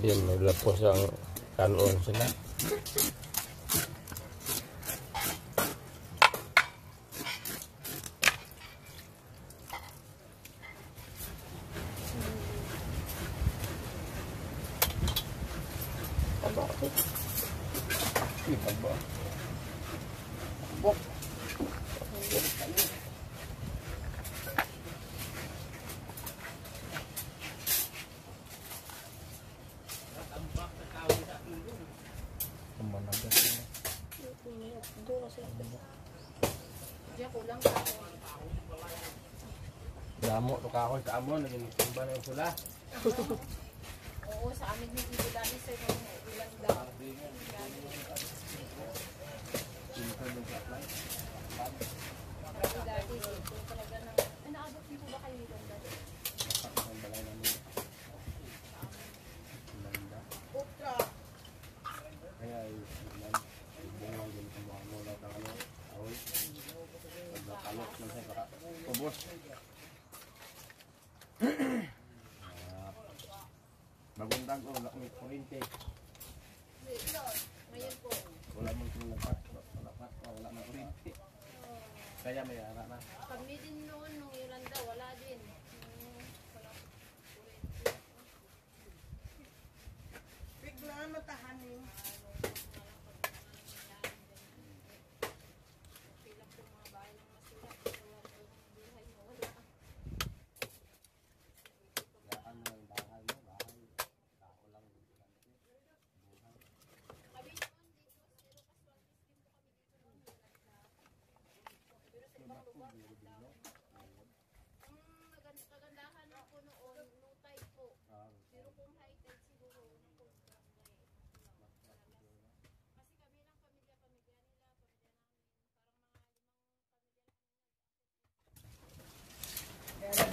Diyan naglapas ang kanon sila. Damo to kahoy kaamon naging timba na pula. Oo, sa amin hindi dali sa ilang damo. Magundang ko, wala kong kurente. Wala mong tulungan pa. Wala mong kurente. Kaya may anak na. Pag may din noon, nung Yolanda, wala din. Wala kong kurente. Biglaan matahanin.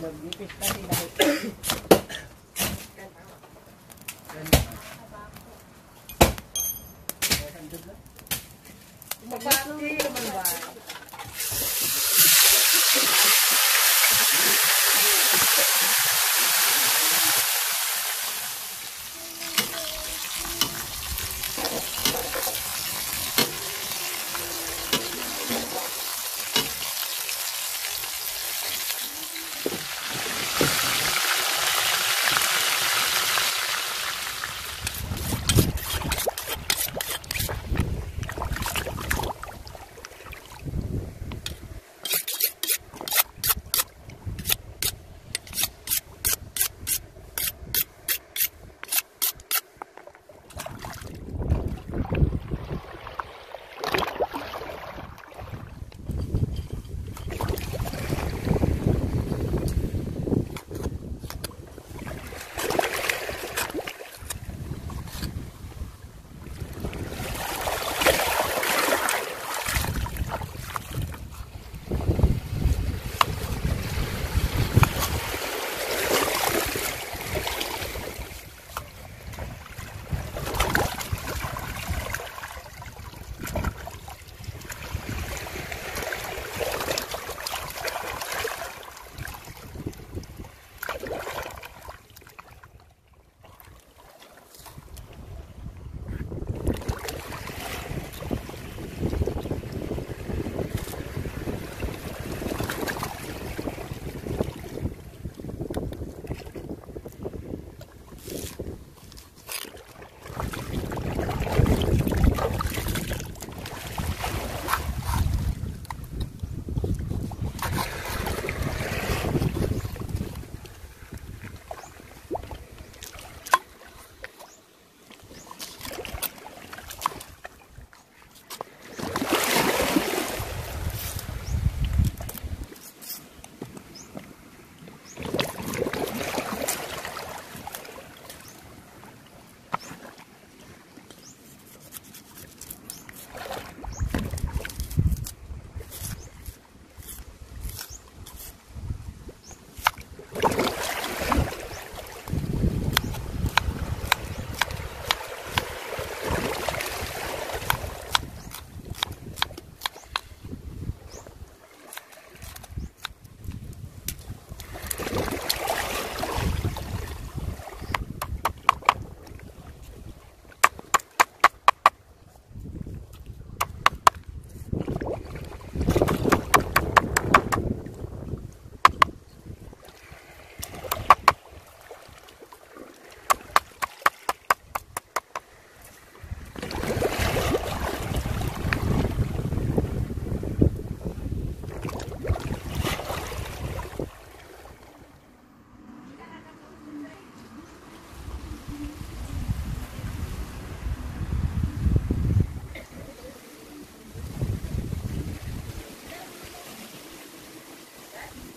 Nagipis na sila.